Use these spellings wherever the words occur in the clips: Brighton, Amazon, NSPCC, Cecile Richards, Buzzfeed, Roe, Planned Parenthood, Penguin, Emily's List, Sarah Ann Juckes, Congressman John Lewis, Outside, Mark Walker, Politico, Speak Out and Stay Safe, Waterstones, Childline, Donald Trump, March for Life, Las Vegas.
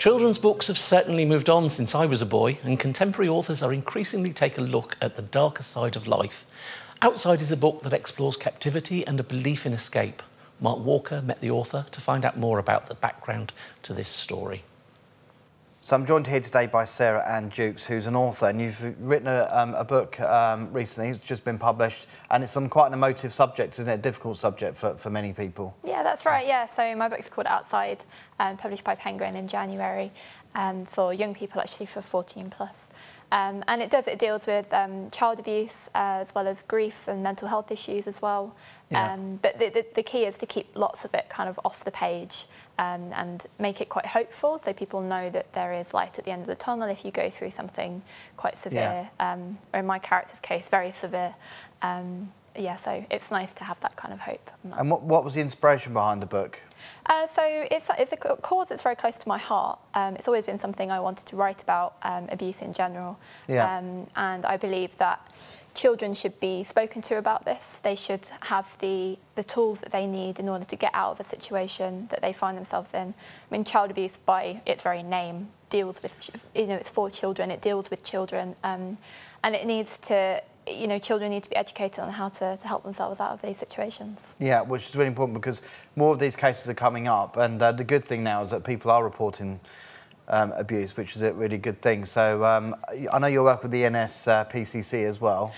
Children's books have certainly moved on since I was a boy, and contemporary authors are increasingly taking a look at the darker side of life. Outside is a book that explores captivity and a belief in escape. Mark Walker met the author to find out more about the background to this story. So I'm joined here today by Sarah Ann Juckes, who's an author, and you've written a book recently. It's just been published, and it's on quite an emotive subject, isn't it? A difficult subject for many people. Yeah, that's right, yeah. So my book's called Outside, published by Penguin in January, for young people, actually, for 14+. And it deals with child abuse, as well as grief and mental health issues as well. Yeah. But the key is to keep lots of it kind of off the page and make it quite hopeful, so people know that there is light at the end of the tunnel if you go through something quite severe, yeah. Or in my character's case, very severe. Yeah, so it's nice to have that kind of hope. And what was the inspiration behind the book? So it's a cause that's very close to my heart. It's always been something I wanted to write about, abuse in general. Yeah. And I believe that children should be spoken to about this. They should have the tools that they need in order to get out of a situation that they find themselves in. I mean, child abuse, by its very name, deals with, you know, it's for children, it deals with children, and it needs to... You know, children need to be educated on how to help themselves out of these situations. Yeah, which is really important, because more of these cases are coming up, and the good thing now is that people are reporting abuse, which is a really good thing. So I know you work with the NSPCC as well,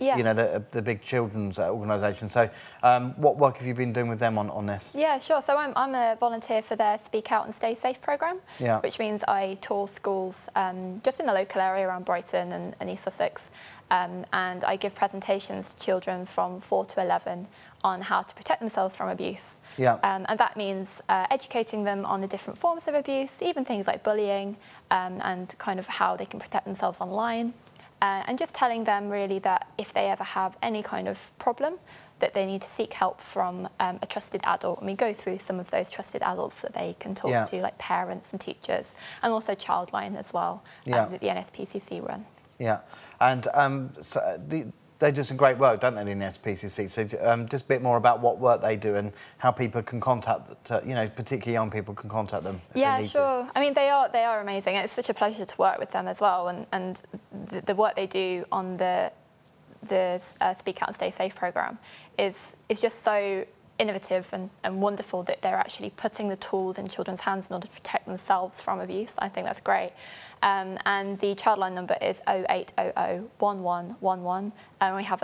yeah. You know, the big children's organisation. So what work have you been doing with them on this? Yeah, sure. So I'm a volunteer for their Speak Out and Stay Safe programme, yeah. Which means I tour schools just in the local area around Brighton and East Sussex, and I give presentations to children from 4 to 11 on how to protect themselves from abuse. Yeah. And that means educating them on the different forms of abuse, even things like bullying, and kind of how they can protect themselves online. And just telling them really that if they ever have any kind of problem, that they need to seek help from a trusted adult. And we go through some of those trusted adults that they can talk yeah. to, like parents and teachers, and also Childline as well, yeah. That the NSPCC run. Yeah, and so they do some great work, don't they, the NSPCC? So just a bit more about what work they do and how people can contact, you know, particularly young people can contact them. Yeah, sure. I mean, they are amazing. It's such a pleasure to work with them as well, and the work they do on the Speak Out and Stay Safe programme is just so innovative and wonderful that they're actually putting the tools in children's hands in order to protect themselves from abuse. I think that's great. And the Childline number is 0800 1111, and we have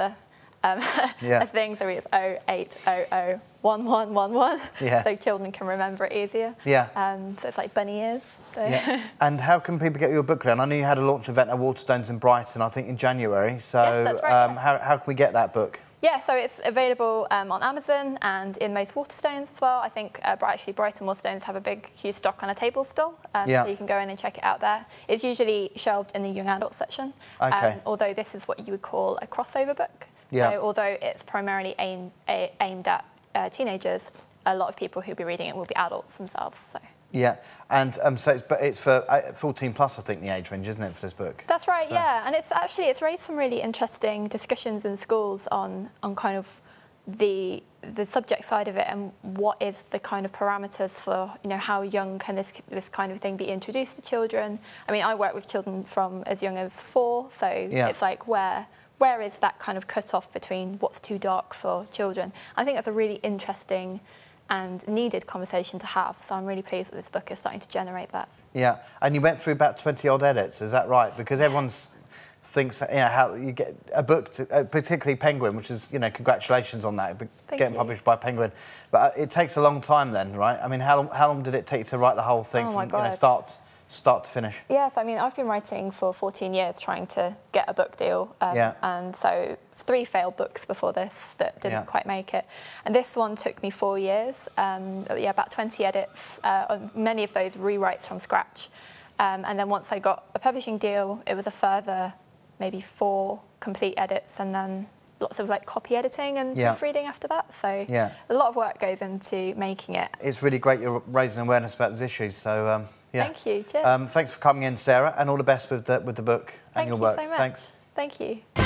yeah. a thing, so it's 0800 1111, yeah. So children can remember it easier. Yeah. So it's like bunny ears. So. Yeah. And how can people get your book then? I know you had a launch event at Waterstones in Brighton, I think in January. So yes, that's right, yeah. How can we get that book? Yeah, so it's available on Amazon and in most Waterstones as well. I think actually Brighton Waterstones have a big, huge stock on a table still, yeah. So you can go in and check it out there. It's usually shelved in the young adult section, okay. Although this is what you would call a crossover book. Yeah. So although it's primarily aimed at teenagers, a lot of people who'll be reading it will be adults themselves. So. Yeah, and so it's for 14+, I think, the age range, isn't it, for this book? That's right, so. Yeah, and it's raised some really interesting discussions in schools on kind of the subject side of it, and what is the kind of parameters for, you know, how young can this kind of thing be introduced to children? I mean, I work with children from as young as 4, so yeah. It's like where is that kind of cut-off between what's too dark for children? I think that's a really interesting and needed conversation to have, so I'm really pleased that this book is starting to generate that. Yeah, and you went through about 20-odd edits, is that right? Because everyone's thinks, you know, how you get a book, particularly Penguin, which is, you know, congratulations on that, getting published by Penguin. But it takes a long time then, right? I mean, how long did it take to write the whole thing from, you know, start to finish? Yes, I mean, I've been writing for 14 years trying to get a book deal, yeah. And so 3 failed books before this that didn't yeah. quite make it. And this one took me 4 years, yeah, about 20 edits, many of those rewrites from scratch. And then once I got a publishing deal, it was a further maybe 4 complete edits, and then lots of like copy editing and yeah. proofreading after that, so yeah. a lot of work goes into making it. It's really great you're raising awareness about these issues, so yeah. Thank you, cheers. Thanks for coming in, Sarah, and all the best with the book and your work. Thank you so much. Thanks. Thank you.